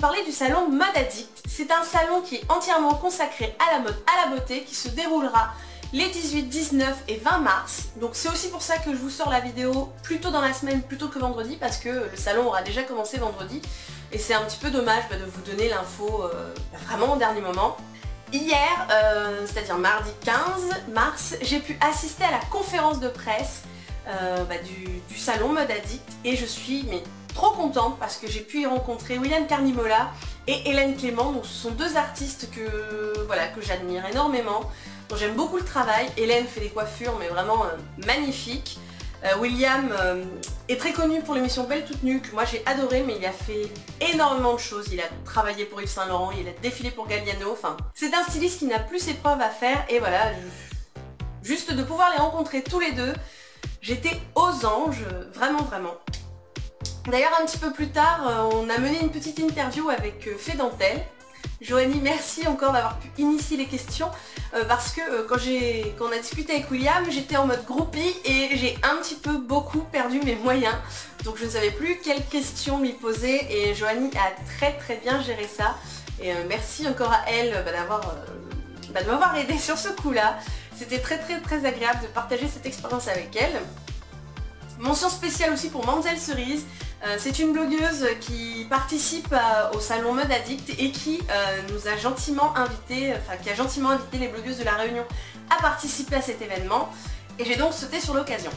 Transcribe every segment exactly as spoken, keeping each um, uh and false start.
parler du salon Mode Addict. C'est un salon qui est entièrement consacré à la mode, à la beauté, qui se déroulera les dix-huit, dix-neuf et vingt mars. Donc c'est aussi pour ça que je vous sors la vidéo plutôt dans la semaine plutôt que vendredi, parce que le salon aura déjà commencé vendredi et c'est un petit peu dommage bah, de vous donner l'info euh, bah, vraiment au dernier moment. Hier, euh, c'est-à-dire mardi quinze mars, j'ai pu assister à la conférence de presse euh, bah, du, du salon Mode Addict et je suis mais, trop contente parce que j'ai pu y rencontrer William Carnimolla et Hélène Clément. Donc ce sont deux artistes que, voilà, que j'admire énormément. J'aime beaucoup le travail. Hélène fait des coiffures mais vraiment euh, magnifiques. Euh, William euh, est très connu pour l'émission Belle Toute Nue que moi j'ai adoré, mais il a fait énormément de choses. Il a travaillé pour Yves Saint Laurent, il a défilé pour Galliano, enfin c'est un styliste qui n'a plus ses preuves à faire et voilà, je... juste de pouvoir les rencontrer tous les deux, j'étais aux anges, vraiment vraiment. D'ailleurs un petit peu plus tard, on a mené une petite interview avec Fée Dantel. Joanie, merci encore d'avoir pu initier les questions euh, parce que euh, quand, j'ai, quand on a discuté avec William, j'étais en mode groupie et j'ai un petit peu beaucoup perdu mes moyens. Donc je ne savais plus quelles questions m'y poser et Joanie a très très bien géré ça. Et euh, merci encore à elle euh, bah, d'avoir, euh, bah, de m'avoir aidé sur ce coup-là. C'était très très très agréable de partager cette expérience avec elle. Mention spéciale aussi pour Mamzelle Cerise. Euh, c'est une blogueuse qui participe à, au salon Mode Addict et qui euh, nous a gentiment invité, enfin qui a gentiment invité les blogueuses de la Réunion à participer à cet événement et j'ai donc sauté sur l'occasion.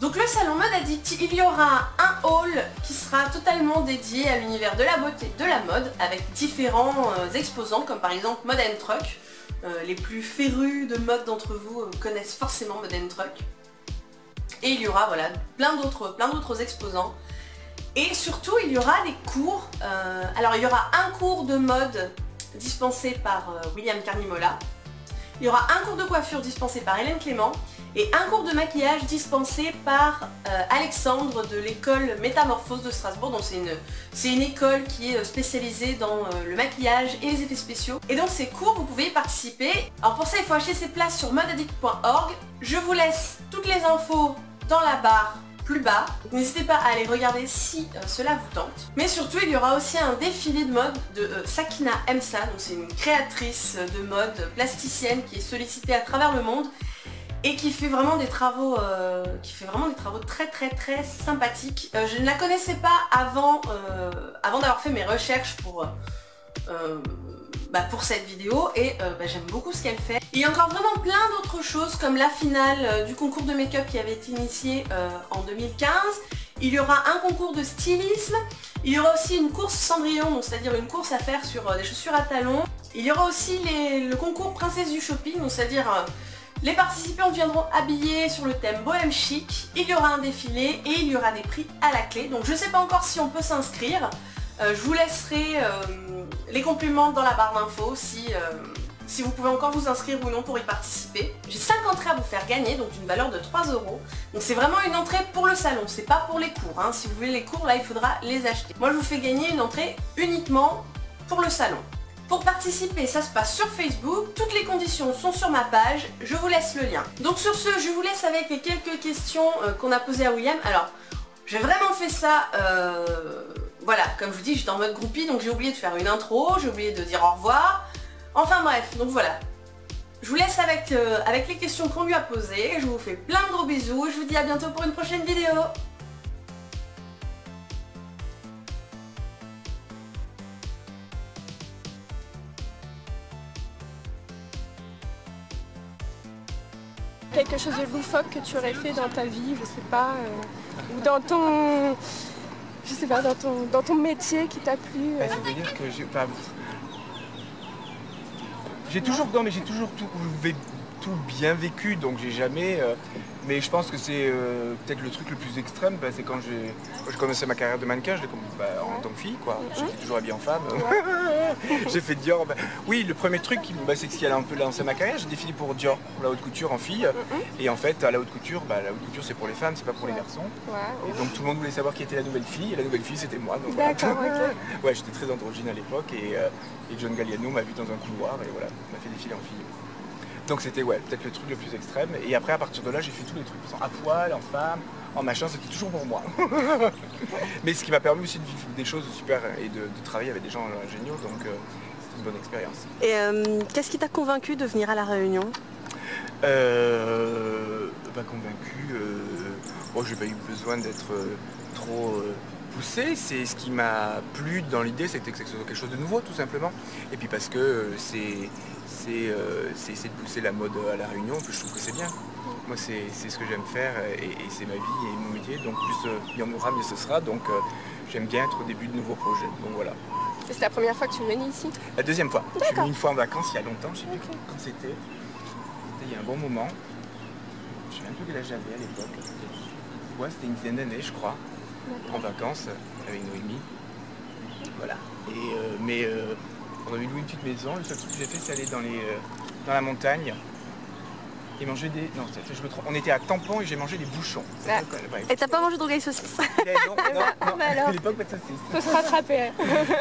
Donc le salon Mode Addict, il y aura un hall qui sera totalement dédié à l'univers de la beauté, de la mode, avec différents euh, exposants comme par exemple Mode and Truck. Euh, les plus férus de mode d'entre vous euh, connaissent forcément Mode and Truck. Et il y aura voilà, plein d'autres plein d'autres exposants. Et surtout il y aura des cours, euh, alors il y aura un cours de mode dispensé par euh, William Carnimolla, il y aura un cours de coiffure dispensé par Hélène Clément et un cours de maquillage dispensé par euh, Alexandre de l'école Métamorphose de Strasbourg. Donc c'est une, c'est une école qui est spécialisée dans euh, le maquillage et les effets spéciaux. Et donc ces cours vous pouvez y participer. Alors pour ça il faut acheter ses places sur mode addict point org. Je vous laisse toutes les infos dans la barre plus bas, n'hésitez pas à aller regarder si euh, cela vous tente. Mais surtout il y aura aussi un défilé de mode de euh, Sakina Emsa, donc c'est une créatrice de mode plasticienne qui est sollicitée à travers le monde et qui fait vraiment des travaux euh, qui fait vraiment des travaux très très très sympathiques. Euh, je ne la connaissais pas avant, euh, avant d'avoir fait mes recherches pour, euh, bah, pour cette vidéo et euh, bah, j'aime beaucoup ce qu'elle fait. Il y a encore vraiment plein d'autres choses comme la finale du concours de make-up qui avait été initié euh, en deux mille quinze. Il y aura un concours de stylisme. Il y aura aussi une course cendrillon, c'est-à-dire une course à faire sur euh, des chaussures à talons. Il y aura aussi les, le concours princesse du shopping, c'est-à-dire euh, les participants viendront habillés sur le thème bohème chic. Il y aura un défilé et il y aura des prix à la clé. Donc je ne sais pas encore si on peut s'inscrire. Euh, je vous laisserai euh, les compléments dans la barre d'infos si... Euh, si vous pouvez encore vous inscrire ou non pour y participer. J'ai cinq entrées à vous faire gagner, donc une valeur de trois euros. Donc c'est vraiment une entrée pour le salon, c'est pas pour les cours. Hein. Si vous voulez les cours, là il faudra les acheter. Moi je vous fais gagner une entrée uniquement pour le salon. Pour participer, ça se passe sur Facebook. Toutes les conditions sont sur ma page, je vous laisse le lien. Donc sur ce, je vous laisse avec les quelques questions euh, qu'on a posées à William. Alors, j'ai vraiment fait ça... Euh... Voilà, comme je vous dis, j'étais en mode groupie, donc j'ai oublié de faire une intro, j'ai oublié de dire au revoir... Enfin bref, donc voilà. Je vous laisse avec, euh, avec les questions qu'on lui a posées. Je vous fais plein de gros bisous et je vous dis à bientôt pour une prochaine vidéo. Quelque chose de loufoque que tu aurais fait dans ta vie, je sais pas, euh, ou dans ton... Je sais pas, dans ton, dans ton métier qui t'a plu. Euh... Ça veut dire que j'ai pas... J'ai toujours, non, mais j'ai toujours tout, tout bien vécu, donc j'ai jamais... Euh, mais je pense que c'est euh, peut-être le truc le plus extrême, bah, c'est quand, quand je commençais ma carrière de mannequin, je l'ai commencé bah, en tant que fille, quoi. J'étais toujours habillée en femme. J'ai fait Dior. Bah, oui, le premier truc, bah, c'est que si elle a un peu lancé ma carrière, j'ai défilé pour Dior, pour la haute couture en fille. Et en fait, à la haute couture, bah, la haute couture c'est pour les femmes, c'est pas pour les garçons. Et donc tout le monde voulait savoir qui était la nouvelle fille, et la nouvelle fille c'était moi. D'accord, voilà. Ok. Ouais, j'étais très androgyne à l'époque, et, euh, et John Galliano m'a vu dans un couloir, et voilà. On a fait défiler en fille. Donc c'était ouais, peut-être le truc le plus extrême. Et après, à partir de là, j'ai fait tous les trucs à poil, en femme, en machin, c'était toujours pour moi. Mais ce qui m'a permis aussi de vivre des choses super et de, de travailler avec des gens géniaux, donc euh, c'est une bonne expérience. Et euh, qu'est-ce qui t'a convaincu de venir à La Réunion? Euh... Pas convaincu, euh, bon, j'ai pas eu besoin d'être euh, trop... Euh, poussé, c'est ce qui m'a plu dans l'idée, c'était que ce soit quelque chose de nouveau tout simplement. Et puis parce que c'est c'est euh, essayer de pousser la mode à La Réunion, puis je trouve que c'est bien. Moi c'est ce que j'aime faire et, et c'est ma vie et mon métier, donc plus euh, il y en aura, mieux ce sera, donc euh, j'aime bien être au début de nouveaux projets, donc voilà. C'est la première fois que tu venais ici? La deuxième fois. Je suis venu une fois en vacances il y a longtemps, je sais plus okay. quand c'était, il y a un bon moment. Je sais même plus quel âge j'avais à l'époque, ouais, c'était une dizaine d'années je crois. En vacances avec Noémie, voilà. Et euh, mais euh, on avait loué une petite maison. Le seul truc que j'ai fait, c'est aller dans les euh, dans la montagne et manger des. Non, je me trompe. On était à Tampon et j'ai mangé des bouchons. Ah. Ouais. Et t'as pas mangé de grillé saucisse? Non, non, non. Bah alors, à l'époque, pas de saucisse. Faut se rattraper.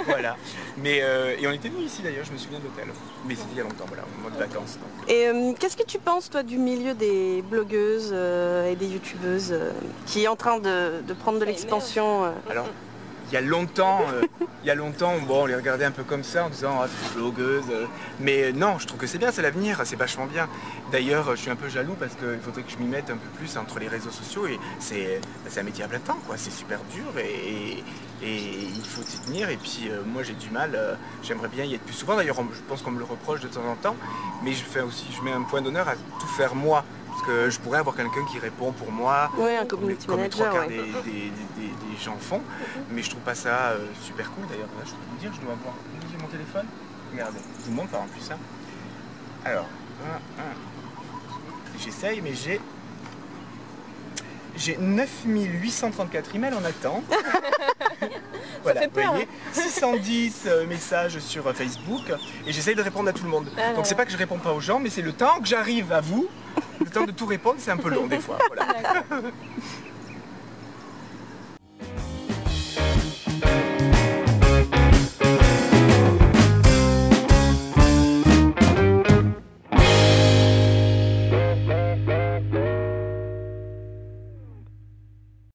Voilà. Mais euh, et on était venus ici d'ailleurs. Je me souviens de l'hôtel. Mais c'était il y a longtemps. Voilà, en mode vacances. Donc. Et euh, qu'est-ce que tu penses toi du milieu des blogueuses euh, et des youtubeuses euh, qui est en train de, de prendre de l'expansion? euh... Alors, il y a longtemps, euh, il y a longtemps, bon, on les regardait un peu comme ça en disant ah, c'est blogueuse. Euh. Mais euh, non, je trouve que c'est bien, c'est l'avenir, c'est vachement bien. D'ailleurs, je suis un peu jaloux parce qu'il faudrait que je m'y mette un peu plus entre les réseaux sociaux et c'est un métier à plein temps, quoi. C'est super dur et, et, et il faut s'y tenir. Et puis euh, moi, j'ai du mal. Euh, J'aimerais bien y être plus souvent. D'ailleurs, je pense qu'on me le reproche de temps en temps, mais je fais aussi, je mets un point d'honneur à tout faire moi. Parce que je pourrais avoir quelqu'un qui répond pour moi, ouais, un comme, les, comme les trois quarts ouais. des, des, des, des gens font, mais je trouve pas ça euh, super cool. D'ailleurs, là, je peux vous dire, je dois avoir... J'ai mon téléphone. Regardez, je vous montre pas en plus ça. Alors, j'essaye, mais j'ai... J'ai neuf mille huit cent trente-quatre emails en attente. Voilà, vous voyez, six cent dix euh, messages sur euh, Facebook et j'essaye de répondre à tout le monde. Alors... Donc c'est pas que je réponds pas aux gens, mais c'est le temps que j'arrive à vous. Le temps de tout répondre, c'est un peu long des fois. Voilà.